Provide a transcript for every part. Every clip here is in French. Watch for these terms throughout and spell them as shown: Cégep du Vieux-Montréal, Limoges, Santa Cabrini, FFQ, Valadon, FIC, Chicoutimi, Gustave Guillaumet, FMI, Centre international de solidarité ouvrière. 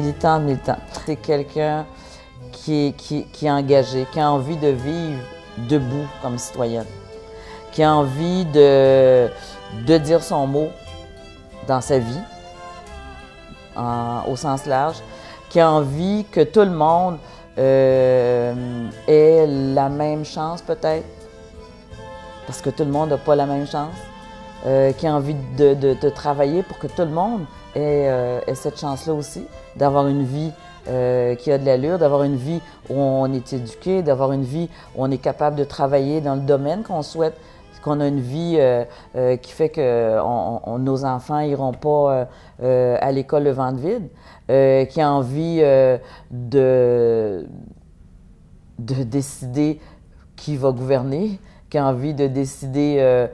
militant. C'est quelqu'un qui est engagé, qui a envie de vivre debout comme citoyenne, qui a envie de dire son mot dans sa vie, au sens large, qui a envie que tout le monde ait la même chance peut-être, parce que tout le monde n'a pas la même chance, qui a envie de travailler pour que tout le monde ait cette chance-là aussi, d'avoir une vie qui a de l'allure, d'avoir une vie où on est éduqué, d'avoir une vie où on est capable de travailler dans le domaine qu'on souhaite, qu'on a une vie qui fait que nos enfants n'iront pas à l'école le ventre vide, qui a envie de décider qui va gouverner, qui a envie de décider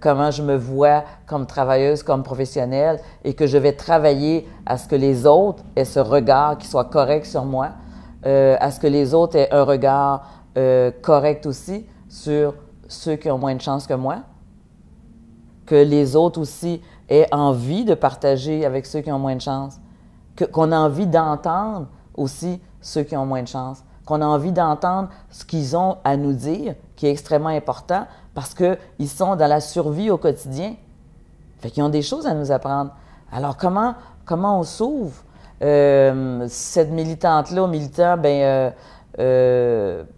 comment je me vois comme travailleuse, comme professionnelle, et que je vais travailler à ce que les autres aient ce regard qui soit correct sur moi, à ce que les autres aient un regard correct aussi sur ceux qui ont moins de chance que moi, que les autres aussi aient envie de partager avec ceux qui ont moins de chance, qu'on a envie d'entendre aussi ceux qui ont moins de chance, qu'on a envie d'entendre ce qu'ils ont à nous dire, qui est extrêmement important, parce qu'ils sont dans la survie au quotidien. Fait qu'ils ont des choses à nous apprendre. Alors, comment on s'ouvre? Cette militante-là, militant, bien,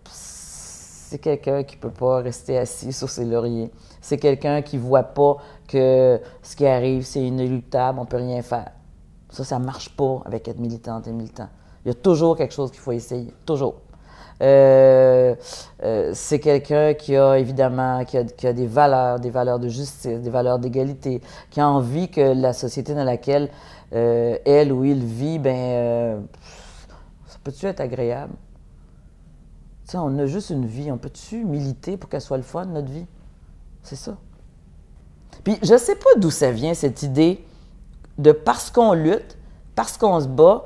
c'est quelqu'un qui ne peut pas rester assis sur ses lauriers. C'est quelqu'un qui ne voit pas que ce qui arrive, c'est inéluctable, on ne peut rien faire. Ça ne marche pas avec être militante et militant. Il y a toujours quelque chose qu'il faut essayer, toujours. C'est quelqu'un qui a évidemment qui a des valeurs de justice, des valeurs d'égalité, qui a envie que la société dans laquelle elle ou il vit, ben, ça peut-tu être agréable? T'sais, on a juste une vie, on peut-tu militer pour qu'elle soit le fun, notre vie? C'est ça. Puis je ne sais pas d'où ça vient, cette idée de parce qu'on lutte, parce qu'on se bat,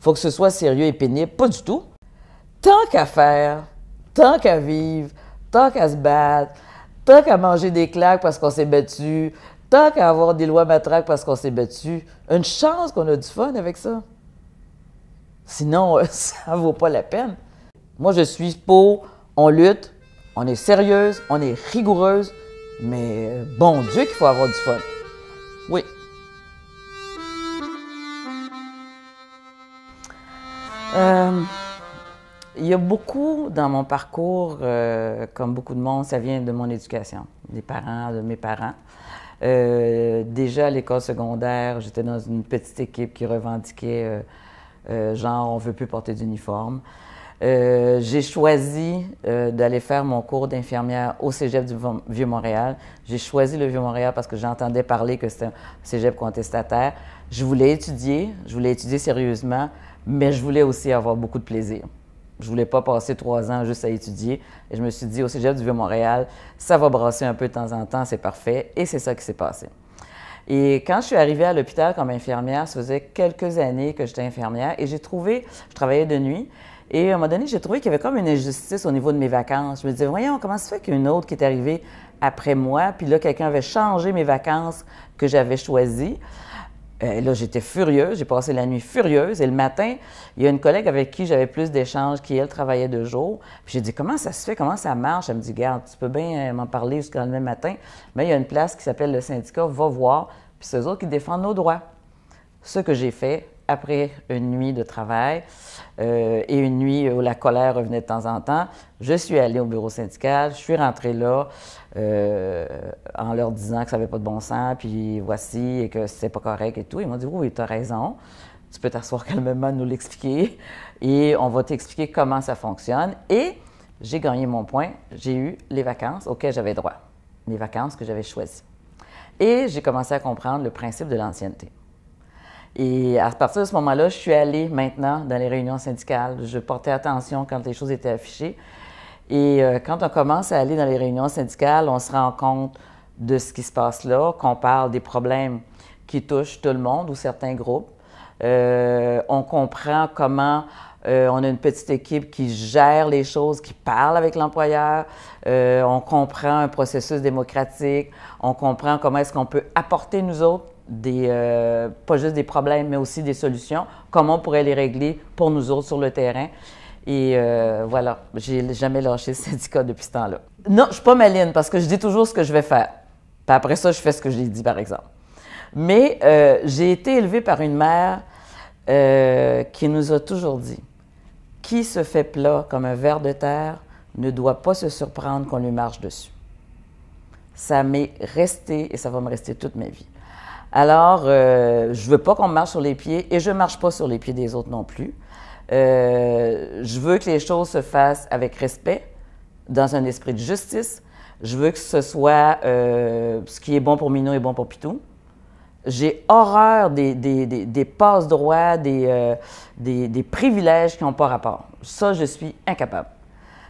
faut que ce soit sérieux et pénible. Pas du tout. Tant qu'à faire, tant qu'à vivre, tant qu'à se battre, tant qu'à manger des claques parce qu'on s'est battu, tant qu'à avoir des lois matraques parce qu'on s'est battu, une chance qu'on a du fun avec ça. Sinon, ça ne vaut pas la peine. Moi, je suis pour, on lutte, on est sérieuse, on est rigoureuse, mais bon Dieu qu'il faut avoir du fun. Oui. Il y a beaucoup dans mon parcours, comme beaucoup de monde, ça vient de mon éducation, des parents, de mes parents. Déjà à l'école secondaire, j'étais dans une petite équipe qui revendiquait genre, on ne veut plus porter d'uniforme. J'ai choisi d'aller faire mon cours d'infirmière au Cégep du Vieux-Montréal. J'ai choisi le Vieux-Montréal parce que j'entendais parler que c'était un cégep contestataire. Je voulais étudier sérieusement, mais je voulais aussi avoir beaucoup de plaisir. Je ne voulais pas passer 3 ans juste à étudier. Et je me suis dit, au Cégep du Vieux-Montréal, ça va brasser un peu de temps en temps, c'est parfait. Et c'est ça qui s'est passé. Et quand je suis arrivée à l'hôpital comme infirmière, ça faisait quelques années que j'étais infirmière et j'ai trouvé, je travaillais de nuit, et à un moment donné, j'ai trouvé qu'il y avait comme une injustice au niveau de mes vacances. Je me disais, voyons, comment ça fait qu'il y a une autre qui est arrivée après moi, puis là, quelqu'un avait changé mes vacances que j'avais choisies. Et là, j'étais furieuse, j'ai passé la nuit furieuse, et le matin, il y a une collègue avec qui j'avais plus d'échanges, qui, elle, travaillait 2 jours. Puis j'ai dit, comment ça se fait, comment ça marche? Elle me dit, garde, tu peux bien m'en parler jusqu'au lendemain matin, mais il y a une place qui s'appelle le syndicat, va voir, puis c'est eux autres qui défendent nos droits. Ce que j'ai fait après une nuit de travail et une nuit où la colère revenait de temps en temps, je suis allée au bureau syndical, je suis rentrée là en leur disant que ça n'avait pas de bon sens, puis voici, et que c'était pas correct et tout. Ils m'ont dit « Oui, tu as raison, tu peux t'asseoir calmement, nous l'expliquer, et on va t'expliquer comment ça fonctionne. » Et j'ai gagné mon point, j'ai eu les vacances auxquelles j'avais droit, les vacances que j'avais choisies. Et j'ai commencé à comprendre le principe de l'ancienneté. Et à partir de ce moment-là, je suis allée maintenant dans les réunions syndicales. Je portais attention quand les choses étaient affichées. Et quand on commence à aller dans les réunions syndicales, on se rend compte de ce qui se passe là, qu'on parle des problèmes qui touchent tout le monde ou certains groupes. On comprend comment on a une petite équipe qui gère les choses, qui parle avec l'employeur. On comprend un processus démocratique. On comprend comment est-ce qu'on peut apporter, nous autres, pas juste des problèmes, mais aussi des solutions, comment on pourrait les régler pour nous autres sur le terrain. Et voilà, j'ai jamais lâché le syndicat depuis ce temps-là. Non, je suis pas maline parce que je dis toujours ce que je vais faire. Puis après ça, je fais ce que j'ai dit, par exemple. Mais j'ai été élevée par une mère qui nous a toujours dit « Qui se fait plat comme un ver de terre ne doit pas se surprendre qu'on lui marche dessus. » Ça m'est resté et ça va me rester toute ma vie. Alors, je ne veux pas qu'on me marche sur les pieds et je ne marche pas sur les pieds des autres non plus. Je veux que les choses se fassent avec respect, dans un esprit de justice. Je veux que ce soit ce qui est bon pour Minou est bon pour Pitou. J'ai horreur des passe-droits, des privilèges qui n'ont pas rapport. Ça, je suis incapable.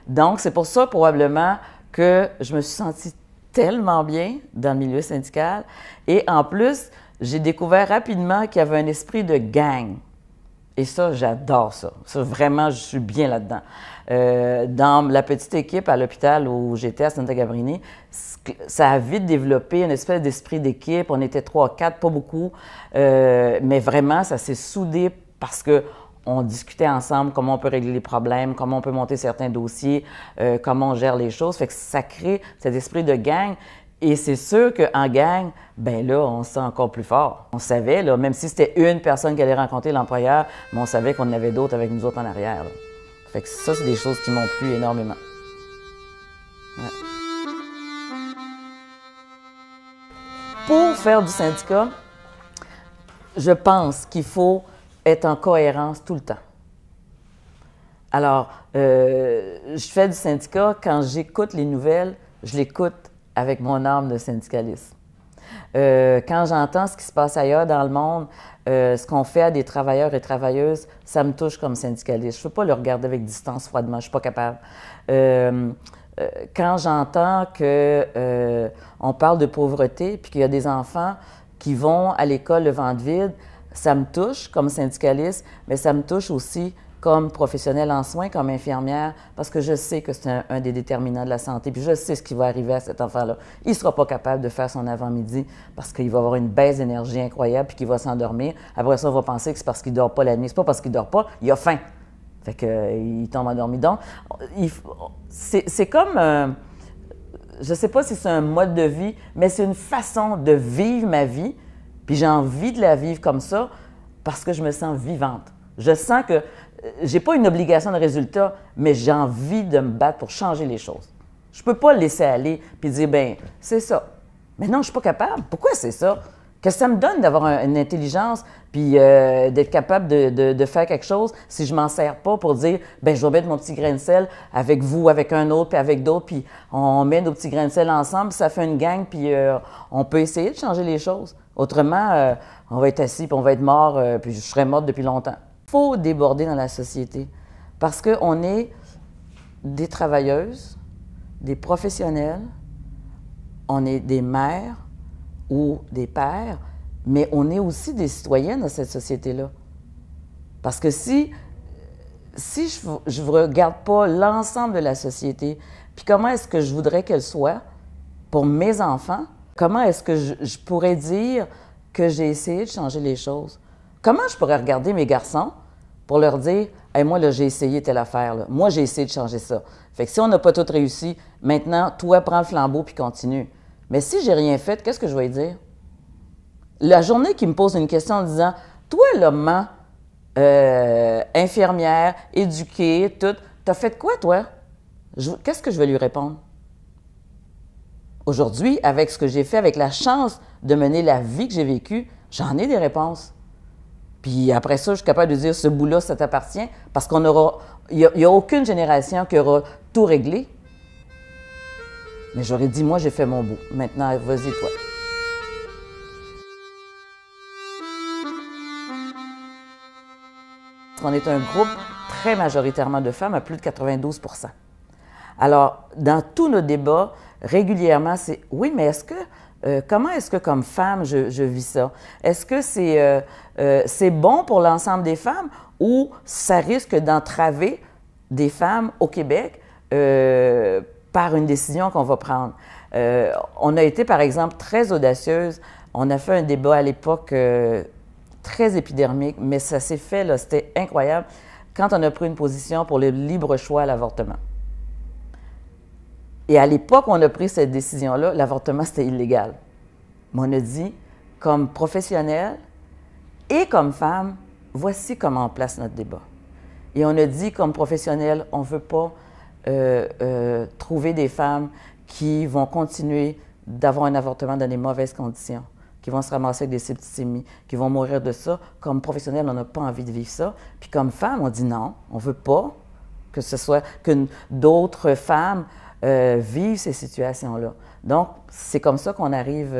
Donc, c'est pour ça probablement que je me suis sentie tellement bien dans le milieu syndical. Et en plus, j'ai découvert rapidement qu'il y avait un esprit de gang. Et ça, j'adore ça. Ça, vraiment, je suis bien là-dedans. Dans la petite équipe à l'hôpital où j'étais, à Santa Cabrini, ça a vite développé une espèce d'esprit d'équipe. On était 3 ou 4, pas beaucoup. Mais vraiment, ça s'est soudé parce que on discutait ensemble comment on peut régler les problèmes, comment on peut monter certains dossiers, comment on gère les choses. Fait que ça crée cet esprit de gang. Et c'est sûr qu'en gang, ben là, on se sent encore plus fort. On savait, là, même si c'était une personne qui allait rencontrer l'employeur, mais on savait qu'on en avait d'autres avec nous autres en arrière. Là. Fait que ça, c'est des choses qui m'ont plu énormément. Ouais. Pour faire du syndicat, je pense qu'il faut être en cohérence tout le temps. Alors, je fais du syndicat, quand j'écoute les nouvelles, je l'écoute avec mon âme de syndicaliste. Quand j'entends ce qui se passe ailleurs dans le monde, ce qu'on fait à des travailleurs et travailleuses, ça me touche comme syndicaliste. Je ne peux pas le regarder avec distance froidement, je ne suis pas capable. Quand j'entends qu'on parle de pauvreté, puis qu'il y a des enfants qui vont à l'école le ventre vide, ça me touche comme syndicaliste, mais ça me touche aussi comme professionnelle en soins, comme infirmière, parce que je sais que c'est un des déterminants de la santé, puis je sais ce qui va arriver à cet enfant-là. Il ne sera pas capable de faire son avant-midi parce qu'il va avoir une baisse d'énergie incroyable puis qu'il va s'endormir. Après ça, on va penser que c'est parce qu'il ne dort pas la nuit. Ce n'est pas parce qu'il ne dort pas, il a faim. Fait qu'il tombe endormi. Donc, c'est comme... je ne sais pas si c'est un mode de vie, mais c'est une façon de vivre ma vie. Puis j'ai envie de la vivre comme ça parce que je me sens vivante. Je sens que j'ai pas une obligation de résultat, mais j'ai envie de me battre pour changer les choses. Je peux pas laisser aller puis dire, ben c'est ça. Mais non, je suis pas capable. Pourquoi c'est ça? Qu'est-ce que ça me donne d'avoir une intelligence puis d'être capable de faire quelque chose si je m'en sers pas pour dire, ben je vais mettre mon petit grain de sel avec vous, avec un autre, puis avec d'autres, puis on met nos petits grains de sel ensemble, puis ça fait une gang, puis on peut essayer de changer les choses. Autrement, on va être assis, puis on va être mort, puis je serai morte depuis longtemps. Il faut déborder dans la société parce qu'on est des travailleuses, des professionnels, on est des mères ou des pères, mais on est aussi des citoyennes dans cette société-là. Parce que si je ne regarde pas l'ensemble de la société, puis comment est-ce que je voudrais qu'elle soit pour mes enfants? Comment est-ce que je pourrais dire que j'ai essayé de changer les choses? Comment je pourrais regarder mes garçons pour leur dire hey, « Moi, là, j'ai essayé telle affaire. Là. Moi, j'ai essayé de changer ça. » Fait que si on n'a pas tout réussi, maintenant, toi, prends le flambeau puis continue. Mais si j'ai rien fait, qu'est-ce que je vais dire? La journée qui me pose une question en disant « Toi, là, maman, infirmière, éduquée, tout, t'as fait quoi, toi? » Qu'est-ce que je vais lui répondre? Aujourd'hui, avec ce que j'ai fait, avec la chance de mener la vie que j'ai vécue, j'en ai des réponses. Puis après ça, je suis capable de dire « ce bout-là, ça t'appartient » parce qu'on aura... Il n'y a aucune génération qui aura tout réglé. Mais j'aurais dit « moi, j'ai fait mon bout. Maintenant, vas-y, toi. » On est un groupe très majoritairement de femmes, à plus de 92%. Alors, dans tous nos débats, régulièrement, c'est « oui, mais est-ce que... comment est-ce que, comme femme, je vis ça? Est-ce que c'est bon pour l'ensemble des femmes ou ça risque d'entraver des femmes au Québec par une décision qu'on va prendre? On a été, par exemple, très audacieuse On a fait un débat à l'époque très épidermique, mais ça s'est fait, là, c'était incroyable, quand on a pris une position pour le libre choix à l'avortement. Et à l'époque, on a pris cette décision-là, l'avortement, c'était illégal. Mais on a dit, comme professionnel et comme femme, voici comment on place notre débat. Et on a dit, comme professionnel, on ne veut pas trouver des femmes qui vont continuer d'avoir un avortement dans des mauvaises conditions, qui vont se ramasser avec des septicémies, qui vont mourir de ça. Comme professionnel, on n'a pas envie de vivre ça. Puis comme femme, on dit non, on ne veut pas que ce soit que d'autres femmes vivent ces situations-là. Donc, c'est comme ça qu'on arrive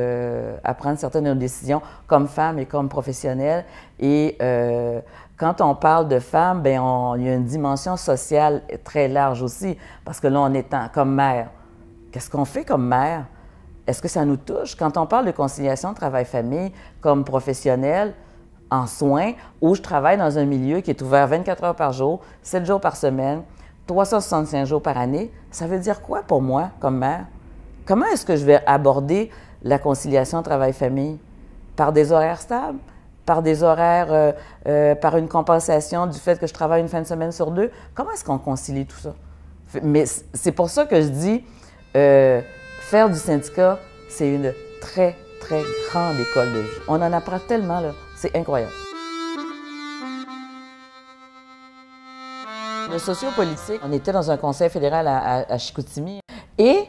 à prendre certaines de nos décisions comme femme et comme professionnelle. Et quand on parle de femmes, bien, il y a une dimension sociale très large aussi, parce que là, on est comme mère. Qu'est-ce qu'on fait comme mère? Est-ce que ça nous touche? Quand on parle de conciliation travail-famille comme professionnelle, en soins, où je travaille dans un milieu qui est ouvert 24 heures par jour, 7 jours par semaine, 365 jours par année, ça veut dire quoi pour moi comme mère? Comment est-ce que je vais aborder la conciliation travail-famille? Par des horaires stables? Par des horaires, par une compensation du fait que je travaille une fin de semaine sur deux? Comment est-ce qu'on concilie tout ça? Mais c'est pour ça que je dis, faire du syndicat, c'est une très, très grande école de vie. On en apprend tellement, là, c'est incroyable. Le sociopolitique, on était dans un conseil fédéral à Chicoutimi et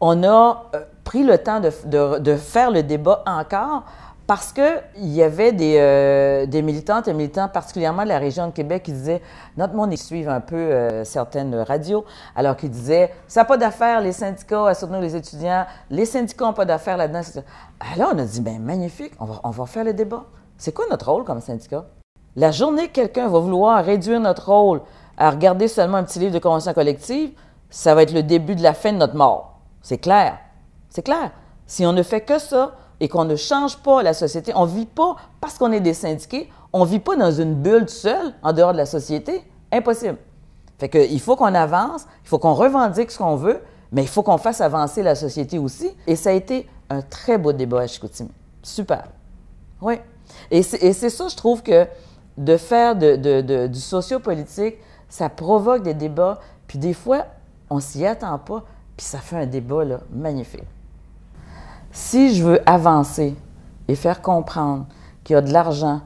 on a pris le temps de faire le débat encore parce qu'il y avait des militantes et militants, particulièrement de la région de Québec, qui disaient « Notre monde, ils suivent un peu certaines radios, alors qu'ils disaient « Ça n'a pas d'affaires, les syndicats, surtout les étudiants, les syndicats n'ont pas d'affaires là-dedans. » Alors on a dit « Bien, magnifique, on va faire le débat. C'est quoi notre rôle comme syndicat? » La journée que quelqu'un va vouloir réduire notre rôle à regarder seulement un petit livre de convention collective, ça va être le début de la fin de notre mort. C'est clair, c'est clair. Si on ne fait que ça et qu'on ne change pas la société, on ne vit pas parce qu'on est des syndiqués, on ne vit pas dans une bulle seule, en dehors de la société, impossible. Fait qu'il faut qu'on avance, il faut qu'on revendique ce qu'on veut, mais il faut qu'on fasse avancer la société aussi. Et ça a été un très beau débat à Chicoutimi. Super, oui. Et c'est ça, je trouve que de faire du sociopolitique, ça provoque des débats, puis des fois, on ne s'y attend pas. Puis ça fait un débat là, magnifique. Si je veux avancer et faire comprendre qu'il y a de l'argent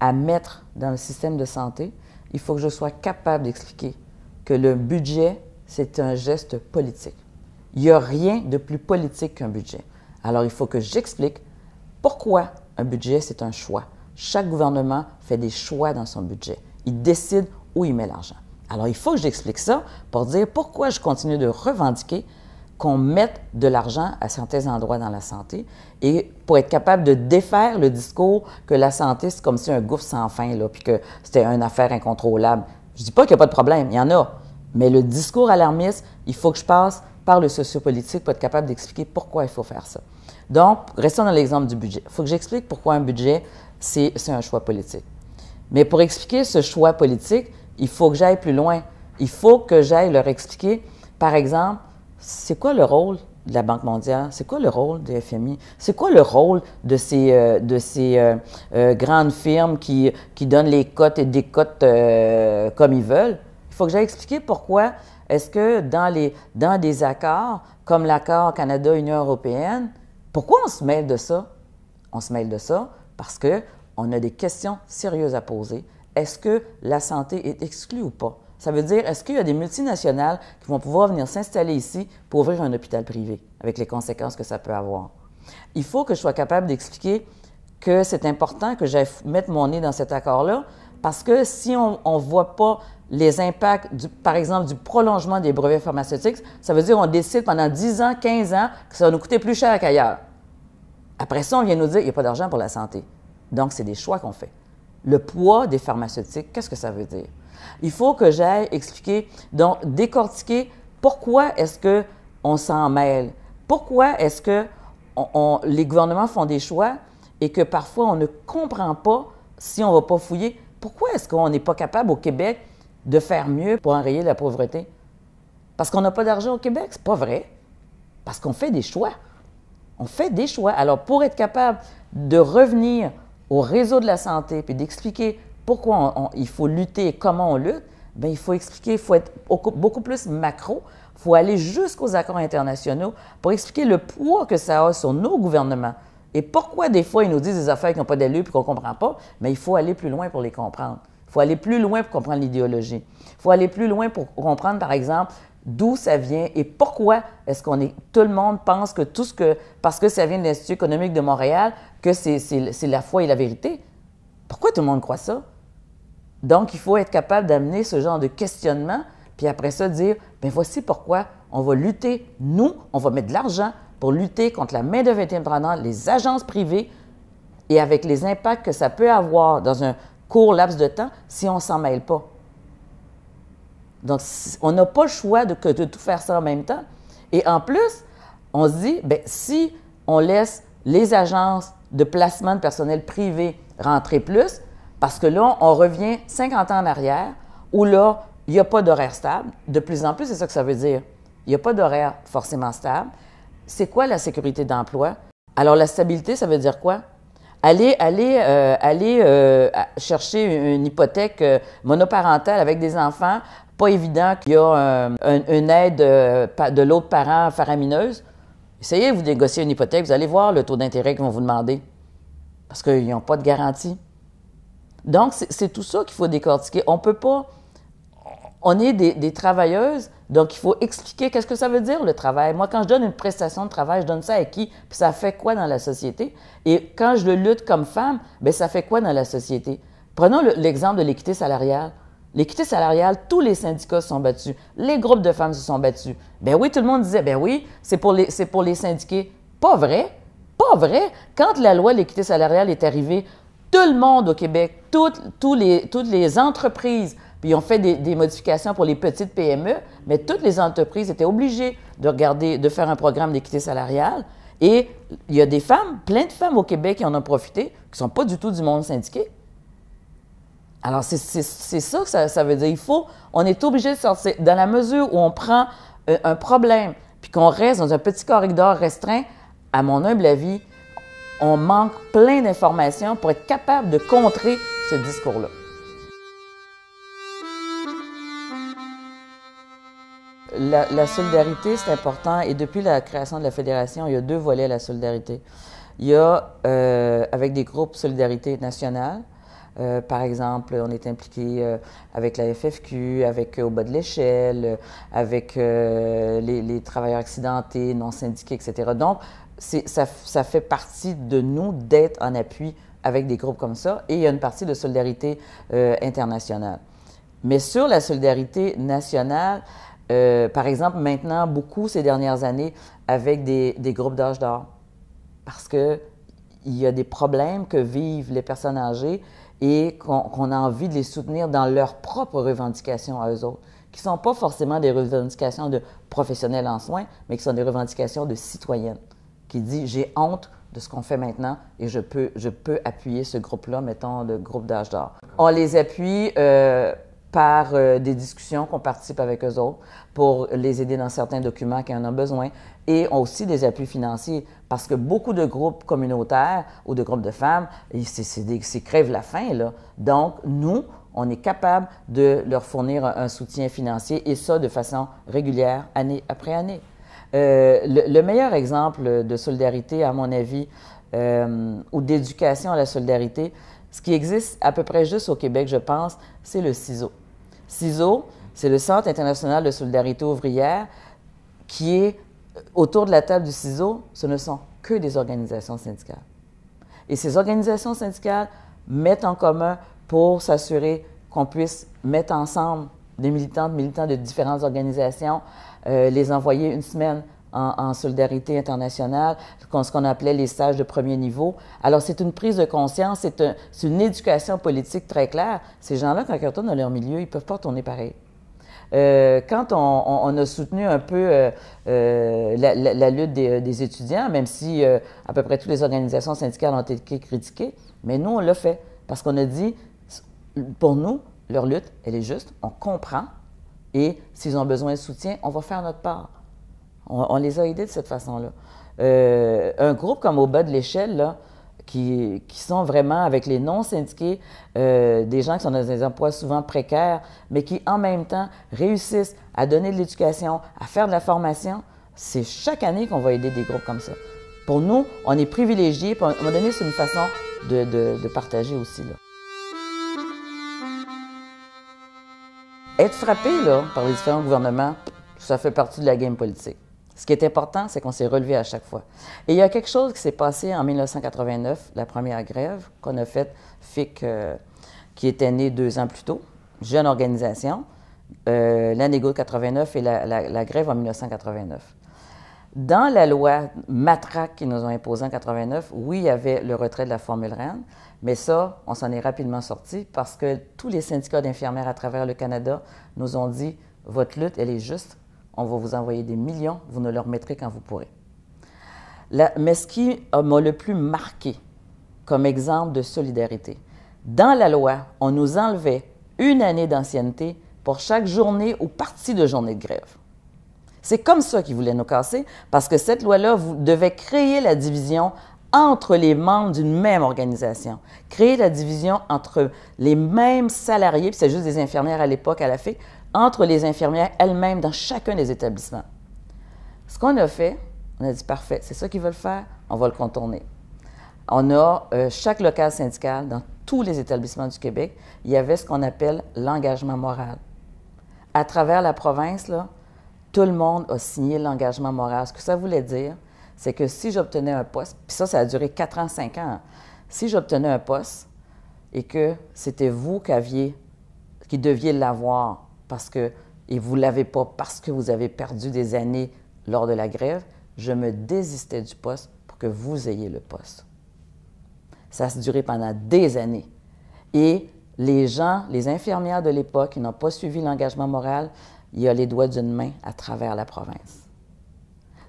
à mettre dans le système de santé, il faut que je sois capable d'expliquer que le budget, c'est un geste politique. Il n'y a rien de plus politique qu'un budget. Alors, il faut que j'explique pourquoi un budget, c'est un choix. Chaque gouvernement fait des choix dans son budget. Il décide où il met l'argent. Alors, il faut que j'explique ça pour dire pourquoi je continue de revendiquer qu'on mette de l'argent à certains endroits dans la santé et pour être capable de défaire le discours que la santé, c'est comme si un gouffre sans fin, là, puis que c'était une affaire incontrôlable. Je ne dis pas qu'il n'y a pas de problème, il y en a. Mais le discours alarmiste, il faut que je passe par le sociopolitique pour être capable d'expliquer pourquoi il faut faire ça. Donc, restons dans l'exemple du budget. Il faut que j'explique pourquoi un budget, c'est un choix politique. Mais pour expliquer ce choix politique, il faut que j'aille plus loin. Il faut que j'aille leur expliquer, par exemple, c'est quoi le rôle de la Banque mondiale? C'est quoi le rôle du FMI? C'est quoi le rôle de ces grandes firmes qui donnent les cotes et des cotes comme ils veulent? Il faut que j'aille expliquer pourquoi est-ce que dans des accords, comme l'accord Canada-Union européenne, pourquoi on se mêle de ça? On se mêle de ça parce qu'on a des questions sérieuses à poser. Est-ce que la santé est exclue ou pas? Ça veut dire, est-ce qu'il y a des multinationales qui vont pouvoir venir s'installer ici pour ouvrir un hôpital privé, avec les conséquences que ça peut avoir? Il faut que je sois capable d'expliquer que c'est important que j'aille mettre mon nez dans cet accord-là, parce que si on ne voit pas les impacts, par exemple, du prolongement des brevets pharmaceutiques, ça veut dire qu'on décide pendant 10 ans, 15 ans, que ça va nous coûter plus cher qu'ailleurs. Après ça, on vient nous dire qu'il n'y a pas d'argent pour la santé. Donc, c'est des choix qu'on fait. Le poids des pharmaceutiques, qu'est-ce que ça veut dire? Il faut que j'aille expliquer, donc décortiquer pourquoi est-ce qu'on s'en mêle, pourquoi est-ce que les gouvernements font des choix et que parfois on ne comprend pas si on ne va pas fouiller. Pourquoi est-ce qu'on n'est pas capable au Québec de faire mieux pour enrayer la pauvreté? Parce qu'on n'a pas d'argent au Québec, c'est pas vrai. Parce qu'on fait des choix. on fait des choix. Alors, pour être capable de revenir au réseau de la santé puis d'expliquer pourquoi il faut lutter et comment on lutte, bien, il faut expliquer, il faut être beaucoup plus macro, il faut aller jusqu'aux accords internationaux pour expliquer le poids que ça a sur nos gouvernements. Et pourquoi des fois ils nous disent des affaires qui n'ont pas d'allure et qu'on ne comprend pas, mais il faut aller plus loin pour les comprendre. Il faut aller plus loin pour comprendre l'idéologie. Il faut aller plus loin pour comprendre, par exemple, d'où ça vient et pourquoi est-ce qu'on est... Tout le monde pense que tout ce que... Parce que ça vient de l'Institut économique de Montréal, que c'est la foi et la vérité. Pourquoi tout le monde croit ça? Donc, il faut être capable d'amener ce genre de questionnement, puis après ça, dire, bien, voici pourquoi on va lutter. Nous, on va mettre de l'argent pour lutter contre la main-d'œuvre indépendante, les agences privées, et avec les impacts que ça peut avoir dans un court laps de temps si on ne s'en mêle pas. Donc, on n'a pas le choix de tout faire ça en même temps. Et en plus, on se dit, bien, si on laisse les agences de placement de personnel privé rentrer plus, parce que là, on revient 50 ans en arrière, où là, il n'y a pas d'horaire stable. De plus en plus, c'est ça que ça veut dire. Il n'y a pas d'horaire forcément stable. C'est quoi la sécurité d'emploi? Alors, la stabilité, ça veut dire quoi? Aller chercher une hypothèque monoparentale avec des enfants, pas évident qu'il y a une aide de l'autre parent faramineuse. Essayez de vous négocier une hypothèque, vous allez voir le taux d'intérêt qu'ils vont vous demander, parce qu'ils n'ont pas de garantie. Donc, c'est tout ça qu'il faut décortiquer. On peut pas... On est des travailleuses, donc il faut expliquer qu'est-ce que ça veut dire, le travail. Moi, quand je donne une prestation de travail, je donne ça à qui? Puis ça fait quoi dans la société? Et quand je le lutte comme femme, bien, ça fait quoi dans la société? Prenons l'exemple de l'équité salariale. L'équité salariale, tous les syndicats se sont battus. Les groupes de femmes se sont battus. Ben oui, tout le monde disait, ben oui, c'est pour les syndiqués. Pas vrai. Pas vrai. Quand la loi de l'équité salariale est arrivée, tout le monde au Québec, toutes les entreprises, puis ils ont fait des modifications pour les petites PME, mais toutes les entreprises étaient obligées de faire un programme d'équité salariale. Et il y a des femmes, plein de femmes au Québec qui en ont profité, qui ne sont pas du tout du monde syndiqué. Alors, c'est ça que ça veut dire. On est obligé de sortir. Dans la mesure où on prend un problème puis qu'on reste dans un petit corridor restreint, à mon humble avis, on manque plein d'informations pour être capable de contrer ce discours-là. La solidarité, c'est important. Et depuis la création de la Fédération, il y a deux volets à la solidarité. Il y a, avec des groupes solidarité nationale, par exemple, on est impliqué avec la FFQ, avec au bas de l'échelle, avec les travailleurs accidentés, non syndiqués, etc. Donc, ça fait partie de nous d'être en appui avec des groupes comme ça. Et il y a une partie de solidarité internationale. Mais sur la solidarité nationale, par exemple, maintenant, beaucoup ces dernières années, avec des groupes d'âge d'or. Parce qu'il y a des problèmes que vivent les personnes âgées et qu'on a envie de les soutenir dans leurs propres revendications à eux autres, qui ne sont pas forcément des revendications de professionnels en soins, mais qui sont des revendications de citoyennes. Qui dit « j'ai honte de ce qu'on fait maintenant et je peux appuyer ce groupe-là, mettons le groupe d'âge d'or ». On les appuie par des discussions qu'on participe avec eux autres pour les aider dans certains documents qu'ils en ont besoin et ont aussi des appuis financiers parce que beaucoup de groupes communautaires ou de groupes de femmes, c'est crève la faim, là. Donc, nous, on est capable de leur fournir un soutien financier et ça de façon régulière, année après année. Le meilleur exemple de solidarité, à mon avis, ou d'éducation à la solidarité, ce qui existe à peu près juste au Québec, je pense, c'est le CISO. CISO, c'est le Centre international de solidarité ouvrière, qui est autour de la table du CISO, ce ne sont que des organisations syndicales. Et ces organisations syndicales mettent en commun pour s'assurer qu'on puisse mettre ensemble des militantes, militants de différentes organisations, les envoyer une semaine en solidarité internationale, ce qu'on appelait les stages de premier niveau. Alors, c'est une prise de conscience, c'est une éducation politique très claire. Ces gens-là, quand ils retournent dans leur milieu, ils ne peuvent pas retourner pareil. Quand on a soutenu un peu la lutte des étudiants, même si à peu près toutes les organisations syndicales ont été critiquées, mais nous, on l'a fait parce qu'on a dit, pour nous, leur lutte, elle est juste, on comprend, et s'ils ont besoin de soutien, on va faire notre part. On les a aidés de cette façon-là. Un groupe comme au bas de l'échelle, là, qui sont vraiment avec les non-syndiqués, des gens qui sont dans des emplois souvent précaires, mais qui en même temps réussissent à donner de l'éducation, à faire de la formation, c'est chaque année qu'on va aider des groupes comme ça. Pour nous, on est privilégiés, puis à un moment donné, c'est une façon de partager aussi, là. Être frappé, là, par les différents gouvernements, ça fait partie de la game politique. Ce qui est important, c'est qu'on s'est relevé à chaque fois. Et il y a quelque chose qui s'est passé en 1989, la première grève qu'on a faite, FIC, qui était née 2 ans plus tôt, jeune organisation, la négo de 89 et la grève en 1989. Dans la loi matraque qu'ils nous ont imposée en 89, oui, il y avait le retrait de la formule Rennes, mais ça, on s'en est rapidement sorti parce que tous les syndicats d'infirmières à travers le Canada nous ont dit « Votre lutte, elle est juste. On va vous envoyer des millions, vous ne leur remettrez quand vous pourrez. » Mais ce qui m'a le plus marqué comme exemple de solidarité, dans la loi, on nous enlevait 1 année d'ancienneté pour chaque journée ou partie de journée de grève. C'est comme ça qu'ils voulaient nous casser, parce que cette loi-là devait créer la division entre les membres d'une même organisation, créer la division entre les mêmes salariés, puis c'est juste des infirmières à l'époque à la FIC, entre les infirmières elles-mêmes dans chacun des établissements. Ce qu'on a fait, on a dit parfait, c'est ça qu'ils veulent faire, on va le contourner. On a chaque local syndical dans tous les établissements du Québec, il y avait ce qu'on appelle l'engagement moral. À travers la province, là, tout le monde a signé l'engagement moral. Ce que ça voulait dire, c'est que si j'obtenais un poste, puis ça, ça a duré 4 ans, 5 ans, hein, si j'obtenais un poste et que c'était vous qui deviez l'avoir, parce que, et vous ne l'avez pas parce que vous avez perdu des années lors de la grève, je me désistais du poste pour que vous ayez le poste. Ça a duré pendant des années. Et les gens, les infirmières de l'époque qui n'ont pas suivi l'engagement moral, il y a les doigts d'une main à travers la province.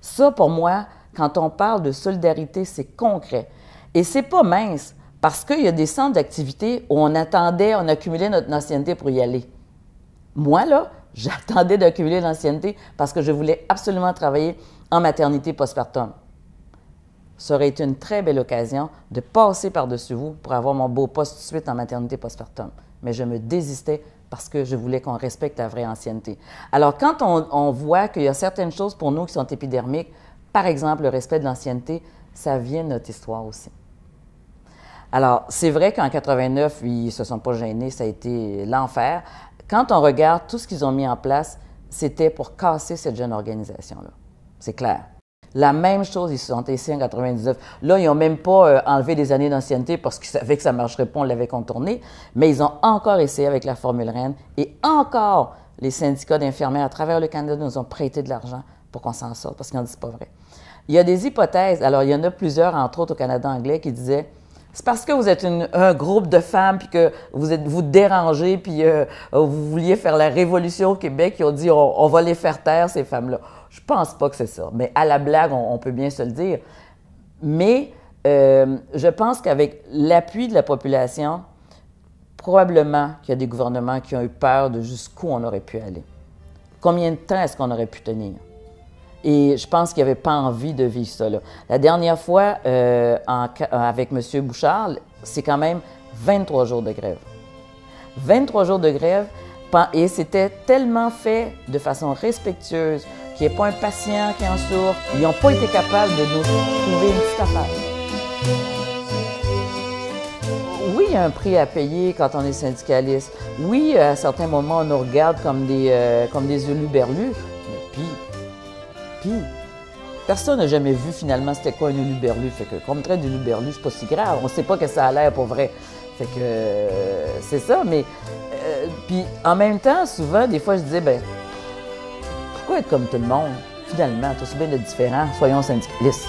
Ça, pour moi, quand on parle de solidarité, c'est concret. Et c'est pas mince, parce qu'il y a des centres d'activité où on attendait, on accumulait notre ancienneté pour y aller. Moi, là, j'attendais d'accumuler l'ancienneté parce que je voulais absolument travailler en maternité postpartum. Ça aurait été une très belle occasion de passer par-dessus vous pour avoir mon beau poste tout de suite en maternité postpartum. Mais je me désistais parce que je voulais qu'on respecte la vraie ancienneté. Alors, quand on voit qu'il y a certaines choses pour nous qui sont épidermiques, par exemple, le respect de l'ancienneté, ça vient de notre histoire aussi. Alors, c'est vrai qu'en 89, ils ne se sont pas gênés, ça a été l'enfer. Quand on regarde tout ce qu'ils ont mis en place, c'était pour casser cette jeune organisation-là. C'est clair. La même chose, ils se sont essayés en 99. Là, ils n'ont même pas enlevé des années d'ancienneté parce qu'ils savaient que ça ne marcherait pas, on l'avait contourné, mais ils ont encore essayé avec la formule Rennes et encore les syndicats d'infirmières à travers le Canada nous ont prêté de l'argent pour qu'on s'en sorte parce qu'ils n'en disent pas vrai. Il y a des hypothèses. Alors, il y en a plusieurs, entre autres au Canada anglais, qui disaient c'est parce que vous êtes un groupe de femmes puis que vous dérangez puis vous vouliez faire la révolution au Québec. Ils ont dit on va les faire taire, ces femmes-là. Je pense pas que c'est ça. Mais à la blague, on peut bien se le dire. Mais je pense qu'avec l'appui de la population, probablement qu'il y a des gouvernements qui ont eu peur de jusqu'où on aurait pu aller. Combien de temps est-ce qu'on aurait pu tenir? Et je pense qu'il n'y avait pas envie de vivre ça, là. La dernière fois, avec M. Bouchard, c'est quand même 23 jours de grève. 23 jours de grève, et c'était tellement fait de façon respectueuse qu'il n'y ait pas un patient qui en souffre. Ils n'ont pas été capables de nous trouver une petite affaire. Oui, il y a un prix à payer quand on est syndicaliste. Oui, à certains moments, on nous regarde comme des hurluberlus. Personne n'a jamais vu finalement c'était quoi un hurluberlu. Fait que comme traite d'hurluberlu, c'est pas si grave. On sait pas que ça a l'air pour vrai. Fait que c'est ça. Mais puis en même temps, souvent, des fois, je disais ben pourquoi être comme tout le monde? Finalement, tout c'est bien de différent. Soyons syndicalistes.